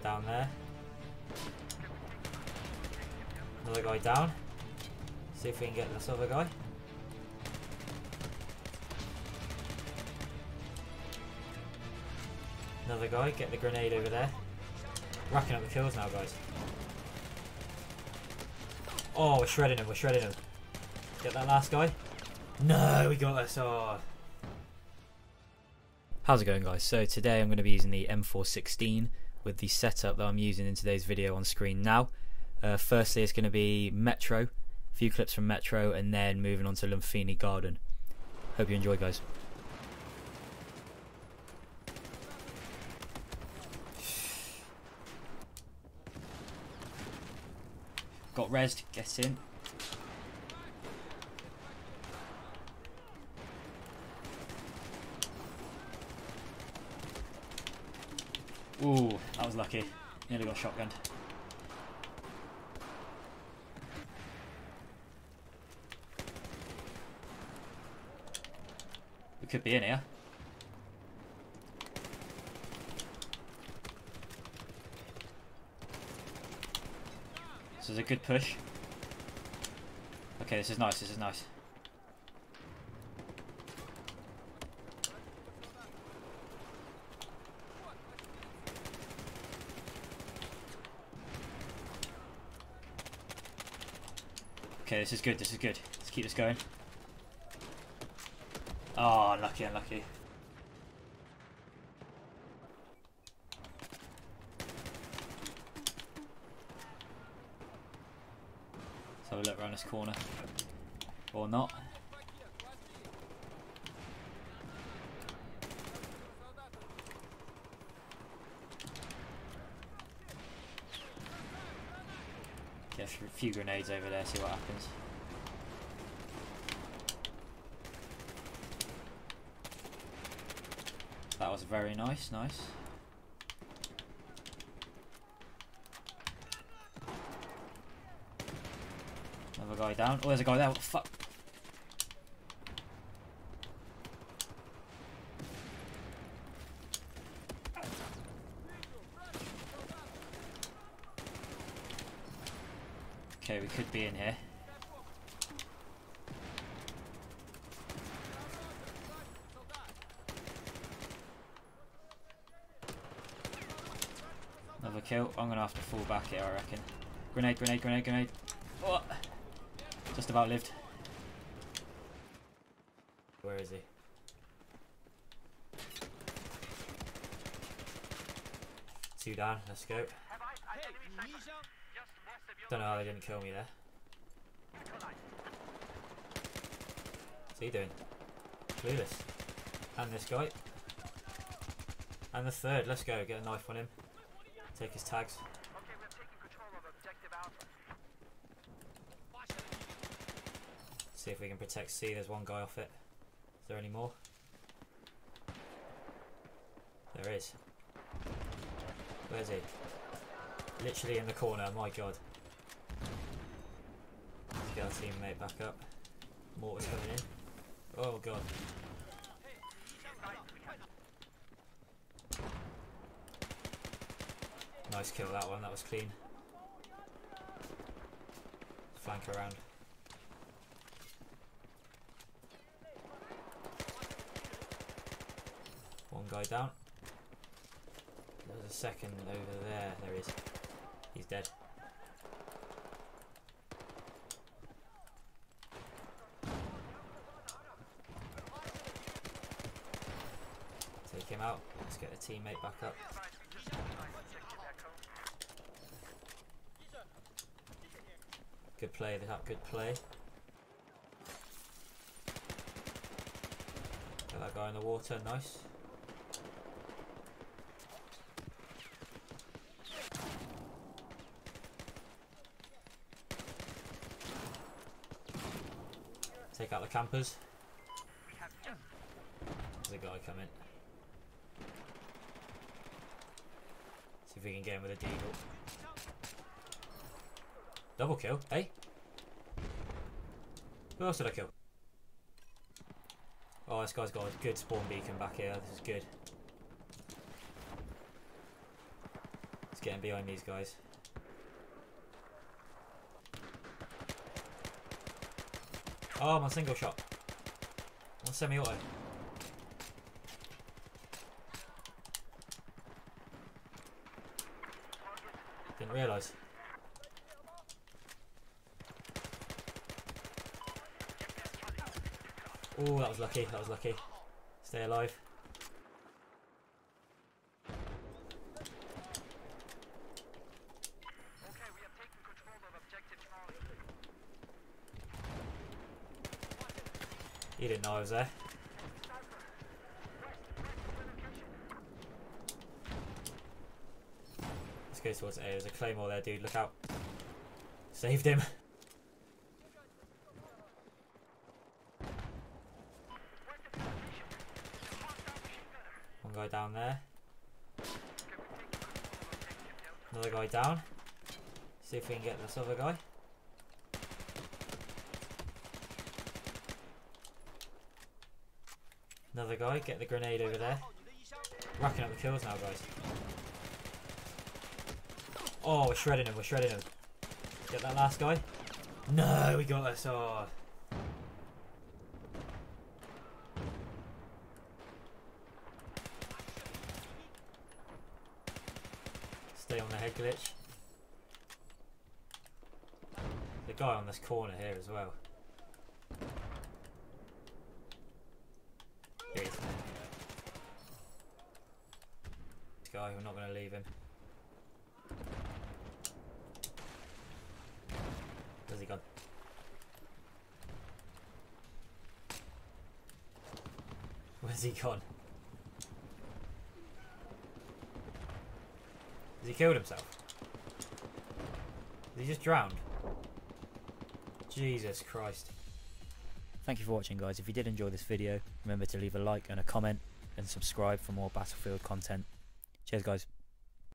guy down there. Another guy down. See if we can get this other guy. Another guy, get the grenade over there. Racking up the kills now, guys. Oh, we're shredding him, we're shredding him. Get that last guy. No, we got this. Oh. How's it going, guys? So today I'm going to be using the M416 with the setup that I'm using in today's video on screen now. Firstly, it's going to be Metro, a few clips from Metro, and then moving on to Lumpini Garden. Hope you enjoy, guys. Got rezzed, get in. Ooh, that was lucky. Nearly got shotgunned. We could be in here. This is a good push. Okay, this is nice, this is nice. Okay, this is good, this is good. Let's keep this going. Oh, unlucky, unlucky. Let's have a look around this corner. Or not. Get a few grenades over there, see what happens. That was very nice, nice. Another guy down. Oh, there's a guy there, what the fuck? Okay, we could be in here. Another kill. I'm gonna have to fall back here, I reckon. Grenade, grenade, grenade, grenade. Oh, just about lived. Where is he? Two down. Let's go. Don't know how they didn't kill me there. What's he doing? Clueless. And this guy. And the third. Let's go. Get a knife on him. Take his tags. See if we can protect C. There's one guy off it. Is there any more? There is. Where's he? Literally in the corner. My god. Get our teammate back up. Mortar's coming in. Oh god. Nice kill that one, that was clean. Flank around. One guy down. There's a second over there. There he is. He's dead. Take him out. Let's get the teammate back up. Good play, they have good play. Get that guy in the water, nice. Take out the campers. There's a guy coming. See if we can get him with a deagle. Double kill, eh? Who else did I kill? Oh, this guy's got a good spawn beacon back here. This is good. Let's getting behind these guys. Oh, I'm on single shot. I'm on semi-auto. Didn't realise. Oh, that was lucky. That was lucky. Stay alive. He didn't know I was there. Let's go towards A. There's a claymore there, dude. Look out. Saved him. One guy down there. Another guy down. See if we can get this other guy. Another guy, get the grenade over there. Racking up the kills now, guys. Oh, we're shredding him, we're shredding him. Get that last guy. No, we got us. Oh. Stay on the head glitch. The guy on this corner here as well. Guy, we're not going to leave him. Where's he gone? Where's he gone? Has he killed himself? Has he just drowned? Jesus Christ. Thank you for watching, guys. If you did enjoy this video, remember to leave a like and a comment, and subscribe for more Battlefield content. Cheers, guys.